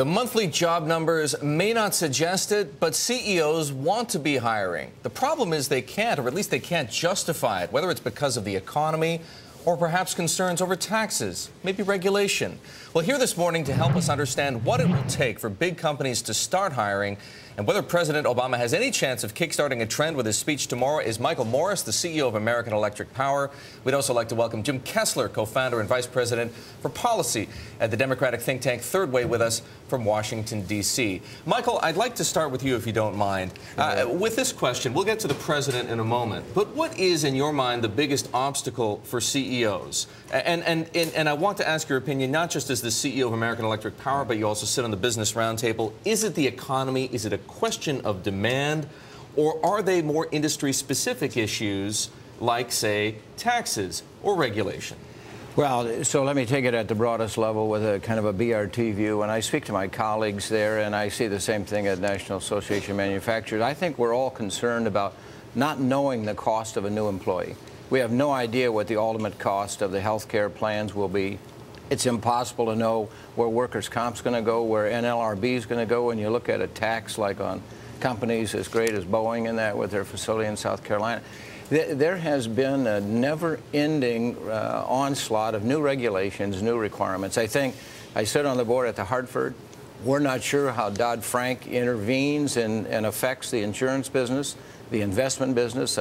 The monthly job numbers may not suggest it, but CEOs want to be hiring. The problem is they can't, or at least they can't justify it, whether it's because of the economy or perhaps concerns over taxes, maybe regulation. Well, here this morning to help us understand what it will take for big companies to start hiring and whether President Obama has any chance of kickstarting a trend with his speech tomorrow is Michael Morris, the CEO of American Electric Power. We'd also like to welcome Jim Kessler, co-founder and vice president for policy at the Democratic think tank Third Way, with us from Washington, D.C. Michael, I'd like to start with you, if you don't mind, with this question. We'll get to the president in a moment. But what is, in your mind, the biggest obstacle for CEOs? And I want to ask your opinion, not just as the CEO of American Electric Power, but you also sit on the Business Roundtable. Is it the economy? Is it a question of demand, or are they more industry-specific issues like, say, taxes or regulation? Well, so let me take it at the broadest level with a kind of a BRT view. And I speak to my colleagues there, and I see the same thing at National Association of Manufacturers. I think we're all concerned about not knowing the cost of a new employee. We have no idea what the ultimate cost of the health care plans will be. It's impossible to know where workers' comp's going to go, where NLRB is going to go, and you look at a tax like on companies as great as Boeing and that with their facility in South Carolina. There has been a never-ending onslaught of new regulations, new requirements. I think I sit on the board at the Hartford. We're not sure how Dodd-Frank intervenes and affects the insurance business, the investment business.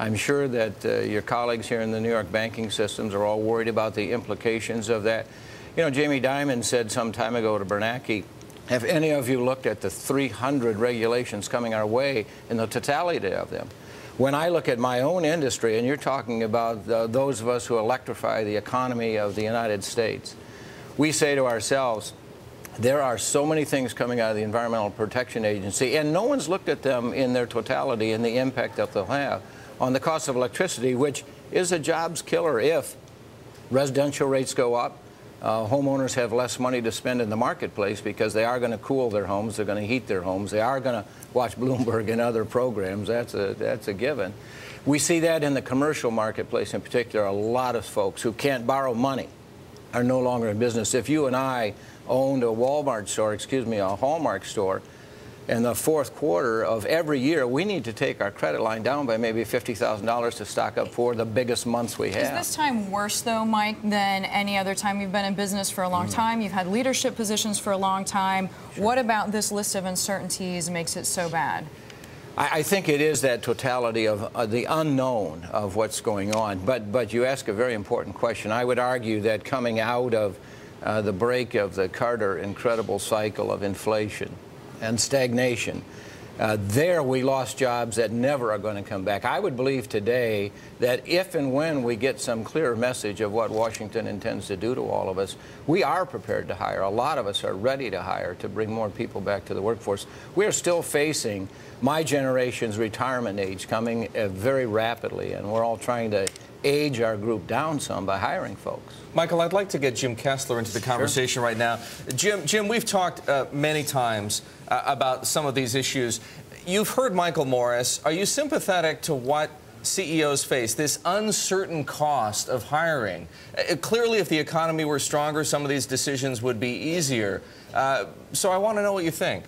I'm sure that your colleagues here in the New York banking systems are all worried about the implications of that. You know, Jamie Dimon said some time ago to Bernanke, have any of you looked at the 300 regulations coming our way and the totality of them? When I look at my own industry, and you're talking about those of us who electrify the economy of the United States, we say to ourselves, there are so many things coming out of the Environmental Protection Agency, and no one's looked at them in their totality and the impact that they'll have on the cost of electricity, which is a jobs killer if residential rates go up, homeowners have less money to spend in the marketplace because they are going to cool their homes, they're going to heat their homes, they are going to watch Bloomberg and other programs. That's a given. We see that in the commercial marketplace in particular. A lot of folks who can't borrow money are no longer in business. If you and I owned a Walmart store, excuse me, a Hallmark store, in the fourth quarter of every year, we need to take our credit line down by maybe $50,000 to stock up for the biggest months we have. Is this time worse, though, Mike, than any other time? You've been in business for a long time. You've had leadership positions for a long time. Sure. What about this list of uncertainties makes it so bad? I think it is that totality of the unknown of what's going on. But you ask a very important question. I would argue that coming out of the break of the Carter incredible cycle of inflation and stagnation, there we lost jobs that never are going to come back. I would believe today that if and when we get some clear message of what Washington intends to do to all of us, we are prepared to hire. A lot of us are ready to hire to bring more people back to the workforce. We are still facing my generation's retirement age coming very rapidly, and we're all trying to age our group down some by hiring folks. Michael, I'd like to get Jim Kessler into the conversation right now. Jim, we've talked many times about some of these issues. You've heard Michael Morris. Are you sympathetic to what CEOs face, this uncertain cost of hiring? Clearly, if the economy were stronger, some of these decisions would be easier. So I want to know what you think.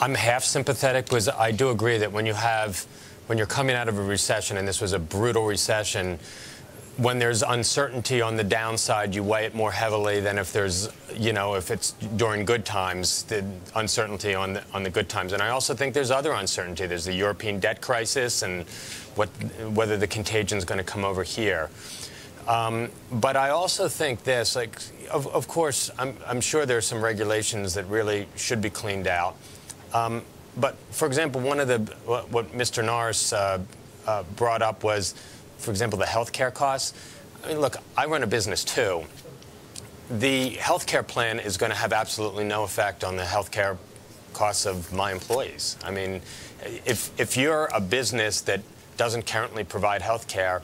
I'm half sympathetic because I do agree that when you're coming out of a recession, and this was a brutal recession, when there's uncertainty on the downside, you weigh it more heavily than if there's, you know, if it's during good times, the uncertainty on the good times. And I also think there's other uncertainty. There's the European debt crisis and whether the contagion's going to come over here. But I also think this, like, of course, I'm sure there's some regulations that really should be cleaned out. But for example, one of the what Mr. Norris brought up was, for example, the healthcare costs. I mean, look, I run a business too. The healthcare plan is going to have absolutely no effect on the healthcare costs of my employees. I mean, if you're a business that doesn't currently provide healthcare,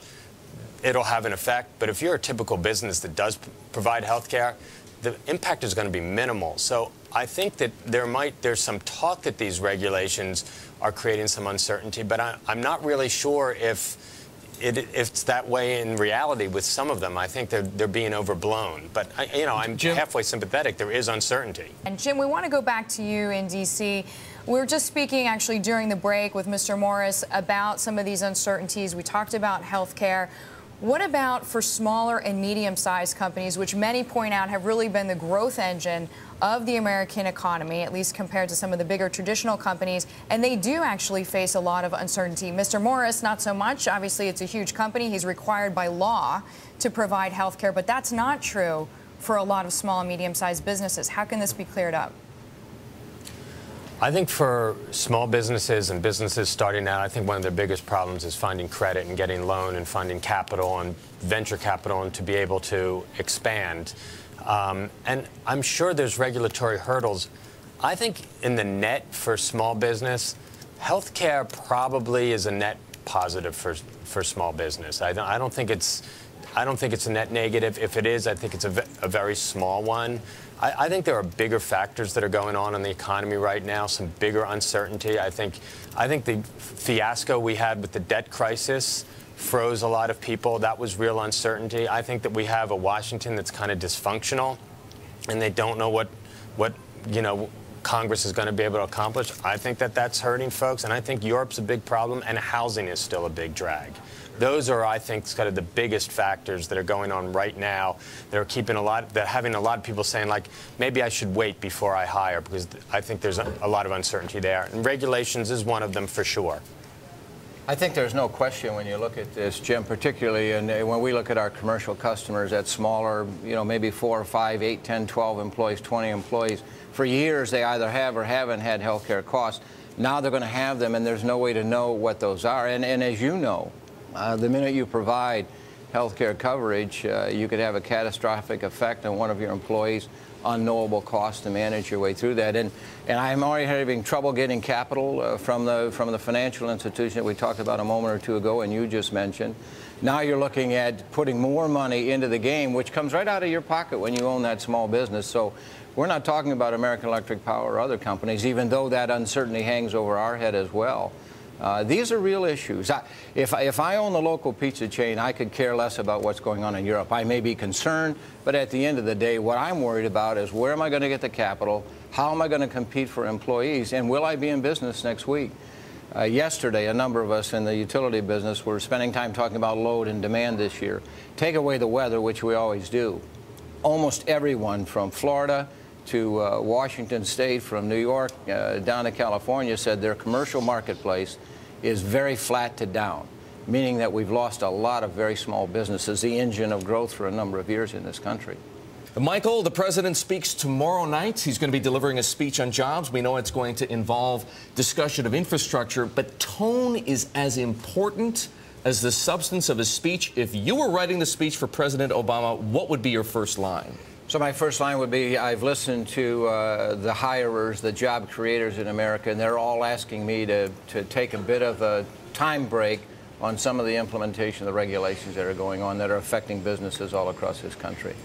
it'll have an effect. But if you're a typical business that does provide healthcare, the impact is going to be minimal. So I think that there's some talk that these regulations are creating some uncertainty, but I'm not really sure if it's that way in reality with some of them. I think they're being overblown. But, I'm halfway sympathetic. There is uncertainty. And, Jim, we want to go back to you in D.C. We were just speaking, actually, during the break with Mr. Morris about some of these uncertainties. We talked about health care. What about for smaller and medium-sized companies, which many point out have really been the growth engine of the American economy, at least compared to some of the bigger traditional companies, and they do actually face a lot of uncertainty? Mr. Morris, not so much. Obviously, it's a huge company. He's required by law to provide health care, but that's not true for a lot of small and medium-sized businesses. How can this be cleared up? I think for small businesses and businesses starting out, I think one of their biggest problems is finding credit and getting loan and finding capital and venture capital and to be able to expand. And I'm sure there's regulatory hurdles. I think in the net for small business, healthcare probably is a net positive for small business. I don't think it's a net negative. If it is, I think it's a very small one. I think there are bigger factors that are going on in the economy right now, some bigger uncertainty. I think the fiasco we had with the debt crisis froze a lot of people. That was real uncertainty. I think that we have a Washington that's kind of dysfunctional, and they don't know what Congress is going to be able to accomplish. I think that that's hurting folks, and I think Europe's a big problem, and housing is still a big drag. Those are, I think, kind of the biggest factors that are going on right now. They're keeping having a lot of people saying, like, maybe I should wait before I hire, because I think there's a lot of uncertainty there. And regulations is one of them for sure. I think there's no question when you look at this, Jim, particularly when we look at our commercial customers at smaller, maybe 4 or 5, 8, 10, 12 employees, 20 employees, for years they either have or haven't had health care costs. Now they're going to have them, and there's no way to know what those are. And as you know, the minute you provide health care coverage, you could have a catastrophic effect on one of your employees, unknowable cost to manage your way through that. And I'm already having trouble getting capital from the financial institution that we talked about a moment or two ago and you just mentioned. Now you're looking at putting more money into the game, which comes right out of your pocket when you own that small business. So we're not talking about American Electric Power or other companies, even though that uncertainty hangs over our head as well. These are real issues. If I own the local pizza chain, I could care less about what's going on in Europe. I may be concerned, but at the end of the day, what I'm worried about is where am I going to get the capital? How am I going to compete for employees? And will I be in business next week? Yesterday, a number of us in the utility business were spending time talking about load and demand this year. Take away the weather, which we always do. Almost everyone from Florida to Washington State, from New York down to California, said their commercial marketplace is very flat to down, meaning that we've lost a lot of very small businesses, the engine of growth for a number of years in this country. Michael, the president speaks tomorrow night. He's going to be delivering a speech on jobs. We know it's going to involve discussion of infrastructure, but tone is as important as the substance of his speech. If you were writing the speech for President Obama, what would be your first line? So my first line would be, I've listened to the hirers, the job creators in America, and they're all asking me to take a bit of a time break on some of the implementation of the regulations that are going on that are affecting businesses all across this country.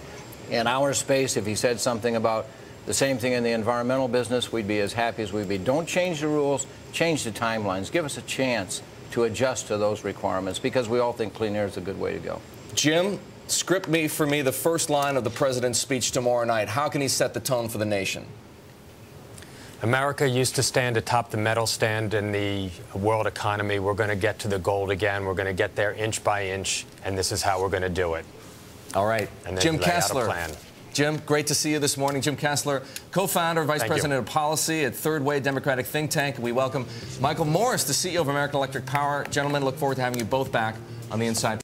In our space, if he said something about the same thing in the environmental business, we'd be as happy as we'd be. Don't change the rules, change the timelines. Give us a chance to adjust to those requirements, because we all think clean air is a good way to go. Jim? Script for me the first line of the president's speech tomorrow night. How can he set the tone for the nation? America used to stand atop the medal stand in the world economy. We're going to get to the gold again. We're going to get there inch by inch, and this is how we're going to do it. All right. And then Jim Kessler. Jim, great to see you this morning. Jim Kessler, co-founder, vice president of policy at Third Way Democratic Think Tank. We welcome Michael Morris, the CEO of American Electric Power. Gentlemen, look forward to having you both back on the Inside.